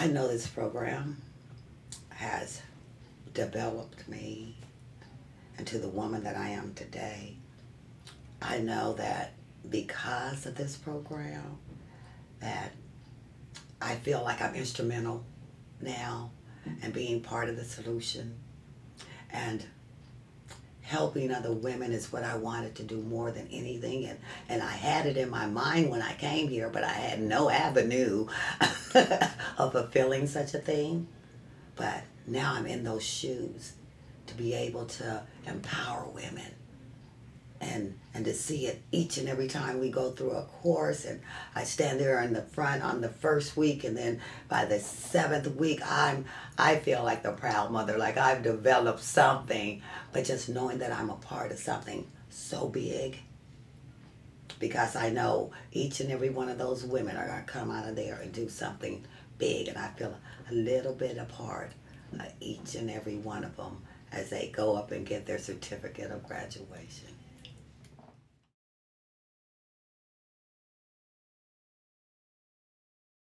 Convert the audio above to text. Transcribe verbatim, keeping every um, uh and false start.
I know this program has developed me into the woman that I am today. I know that because of this program, that I feel like I'm instrumental now and being part of the solution, and helping other women is what I wanted to do more than anything. And, and I had it in my mind when I came here, but I had no avenue of fulfilling such a thing. But now I'm in those shoes to be able to empower women and, and to see it each and every time we go through a course. And I stand there in the front on the first week, and then by the seventh week, I'm, I feel like the proud mother, like I've developed something. But just knowing that I'm a part of something so big, because I know each and every one of those women are gonna come out of there and do something big, and I feel a little bit a part of each and every one of them as they go up and get their certificate of graduation.